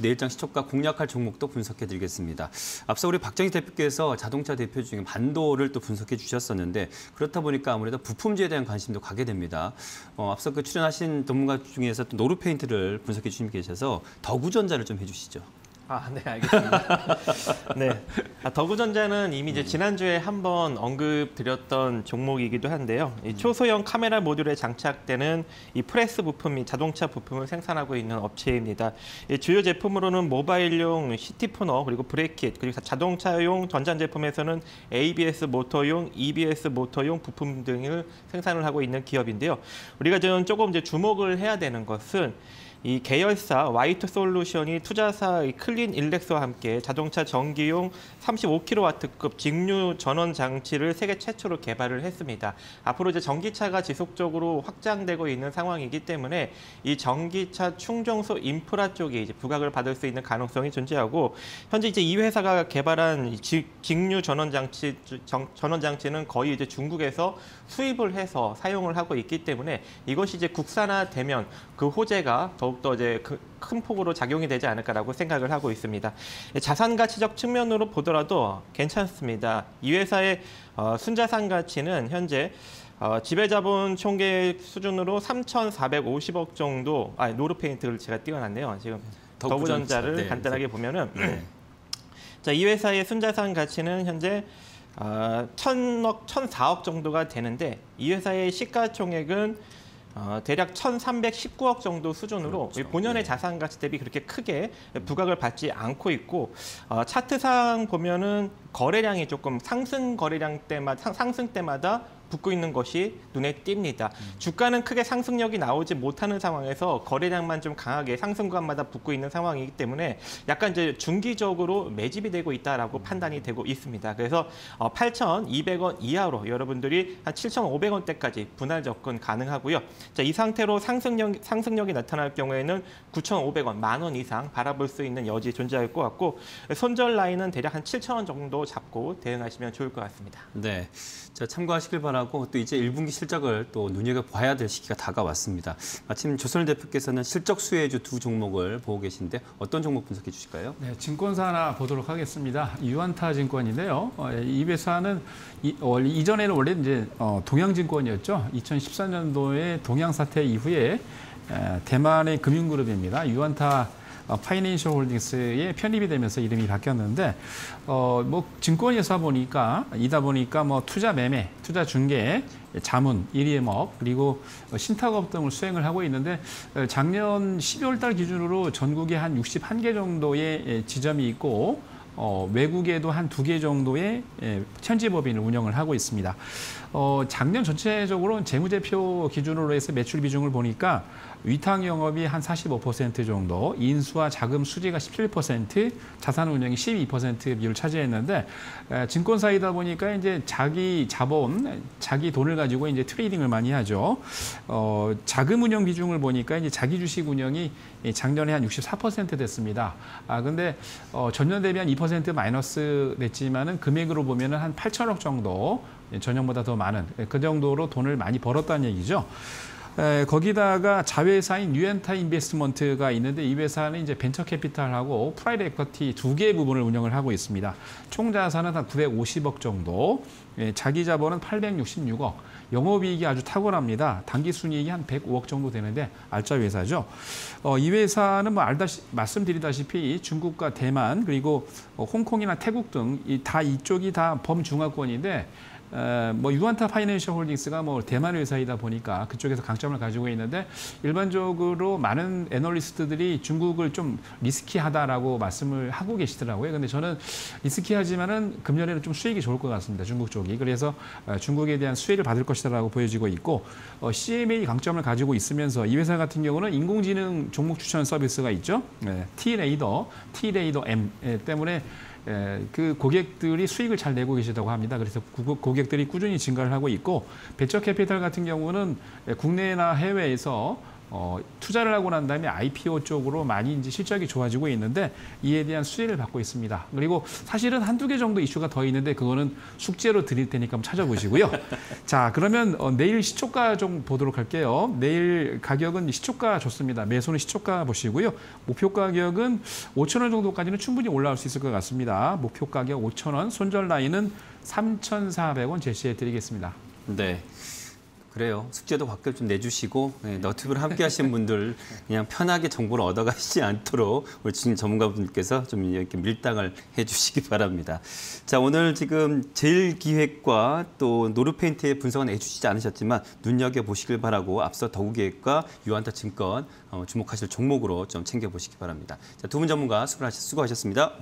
내일장 시초가 공략할 종목도 분석해드리겠습니다. 앞서 우리 박정희 대표께서 자동차 대표 중에 반도를 또 분석해 주셨었는데 그렇다 보니까 아무래도 부품주에 대한 관심도 가게 됩니다. 앞서 그 출연하신 전문가 중에서 또 노루페인트를 분석해 주신 분이 계셔서 더구전자를 좀 해주시죠. 아, 네, 알겠습니다. 네, 더구전자는 이미 이제 지난주에 한번 언급드렸던 종목이기도 한데요. 이 초소형 카메라 모듈에 장착되는 이 프레스 부품 및 자동차 부품을 생산하고 있는 업체입니다. 이 주요 제품으로는 모바일용 시티푸너 그리고 브레킷 그리고 자동차용 전자제품에서는 ABS 모터용, EBS 모터용 부품 등을 생산을 하고 있는 기업인데요. 우리가 지금 조금 이제 주목을 해야 되는 것은 이 계열사 와이트 솔루션이 투자사 클린 일렉스와 함께 자동차 전기용 35kW급 직류 전원 장치를 세계 최초로 개발을 했습니다. 앞으로 이제 전기차가 지속적으로 확장되고 있는 상황이기 때문에 이 전기차 충전소 인프라 쪽이 이제 부각을 받을 수 있는 가능성이 존재하고 현재 이제 이 회사가 개발한 이 직류 전원 장치 전원 장치는 거의 이제 중국에서 수입을 해서 사용을 하고 있기 때문에 이것이 이제 국산화되면 그 호재가 더욱더 이제 큰 폭으로 작용이 되지 않을까라고 생각을 하고 있습니다. 자산 가치적 측면으로 보더라도 괜찮습니다. 이 회사의 순자산 가치는 현재 지배자본 총계 수준으로 3,450억 정도, 노루페인트를 제가 띄워놨네요. 지금 더구전자를 네, 간단하게 보면은 네. 자, 이 회사의 순자산 가치는 현재 1,004억 정도가 되는데 이 회사의 시가총액은 대략 1,319억 정도 수준으로 그렇죠. 본연의 네. 자산 가치 대비 그렇게 크게 부각을 받지 않고 있고 차트상 보면은 거래량이 조금 상승 때마다 붙고 있는 것이 눈에 띕니다. 주가는 크게 상승력이 나오지 못하는 상황에서 거래량만 좀 강하게 상승관마다 붙고 있는 상황이기 때문에 약간 이제 중기적으로 매집이 되고 있다라고 판단이 되고 있습니다. 그래서 8,200원 이하로 여러분들이 한 7,500원대까지 분할 접근 가능하고요. 자, 이 상태로 상승력이 나타날 경우에는 9,500원, 10,000원 이상 바라볼 수 있는 여지 존재할 것 같고 손절 라인은 대략 한 7,000원 정도 잡고 대응하시면 좋을 것 같습니다. 네, 자, 참고하시길 바랍니다. 하고 또 이제 1분기 실적을 또 눈여겨봐야 될 시기가 다가왔습니다. 마침 조선일 대표께서는 실적 수혜주 두 종목을 보고 계신데 어떤 종목 분석해 주실까요? 네, 증권사 하나 보도록 하겠습니다. 유안타 증권인데요. 이 회사는 이전에는 원래 이제 동양증권이었죠. 2014년도에 동양 사태 이후에 대만의 금융그룹입니다. 유안타 파이낸셜 홀딩스에 편입이 되면서 이름이 바뀌었는데 증권회사 이다 보니까 투자 매매, 투자 중개, 자문, 1위업 그리고 신탁업 등을 수행을 하고 있는데 작년 12월 달 기준으로 전국에 한 61개 정도의 지점이 있고 외국에도 한 2개 정도의 현지법인을 운영을 하고 있습니다. 작년 전체적으로 재무제표 기준으로 해서 매출 비중을 보니까 위탁 영업이 한 45% 정도, 인수와 자금 수지가 17%, 자산 운용이 12% 비율을 차지했는데 증권사이다 보니까 이제 자기 자본, 자기 돈을 가지고 이제 트레이딩을 많이 하죠. 자금 운용 비중을 보니까 이제 자기 주식 운영이 작년에 한 64% 됐습니다. 근데 전년 대비 한 2% 마이너스 됐지만은 금액으로 보면은 한 8,000억 정도. 전년보다 더 많은 그 정도로 돈을 많이 벌었다는 얘기죠. 거기다가 자회사인 유엔타 인베스트먼트가 있는데 이 회사는 이제 벤처 캐피탈하고 프라이드 에쿼티 두 개의 부분을 운영을 하고 있습니다. 총 자산은 한 950억 정도, 자기 자본은 866억, 영업이익이 아주 탁월합니다. 단기 순이익이 한 105억 정도 되는데 알짜 회사죠. 이 회사는 말씀드리다시피 중국과 대만 그리고 홍콩이나 태국 등 다 이쪽이 다 범중화권인데 유안타 파이낸셜 홀딩스가 대만 회사이다 보니까 그쪽에서 강점을 가지고 있는데 일반적으로 많은 애널리스트들이 중국을 좀 리스키하다라고 말씀을 하고 계시더라고요. 근데 저는 리스키하지만은 금년에는 좀 수익이 좋을 것 같습니다. 중국 쪽이. 그래서 중국에 대한 수혜를 받을 것이라고 보여지고 있고 CMA 강점을 가지고 있으면서 이 회사 같은 경우는 인공지능 종목 추천 서비스가 있죠. T레이더 M 때문에 그 고객들이 수익을 잘 내고 계시다고 합니다. 그래서 고객들이 꾸준히 증가를 하고 있고 벤처 캐피탈 같은 경우는 국내나 해외에서 투자를 하고 난 다음에 IPO 쪽으로 많이 이제 실적이 좋아지고 있는데 이에 대한 수혜를 받고 있습니다. 그리고 사실은 한두 개 정도 이슈가 더 있는데 그거는 숙제로 드릴 테니까 한번 찾아보시고요. 자, 그러면 내일 시초가 좀 보도록 할게요. 내일 가격은 시초가 좋습니다. 매수는 시초가 보시고요. 목표 가격은 5,000원 정도까지는 충분히 올라올 수 있을 것 같습니다. 목표 가격 5,000원, 손절 라인은 3,400원 제시해 드리겠습니다. 네. 그래요. 숙제도 가끔 좀 내주시고 너튜브를 함께 하시는 분들 그냥 편하게 정보를 얻어가시지 않도록 우리 전문가분들께서 좀 이렇게 밀당을 해주시기 바랍니다. 자, 오늘 지금 제일기획과 또 노르페인트의 분석은 해주시지 않으셨지만 눈여겨보시길 바라고 앞서 더구기획과 유한타증권 주목하실 종목으로 좀 챙겨보시기 바랍니다. 자, 두 분 전문가 수고하셨습니다.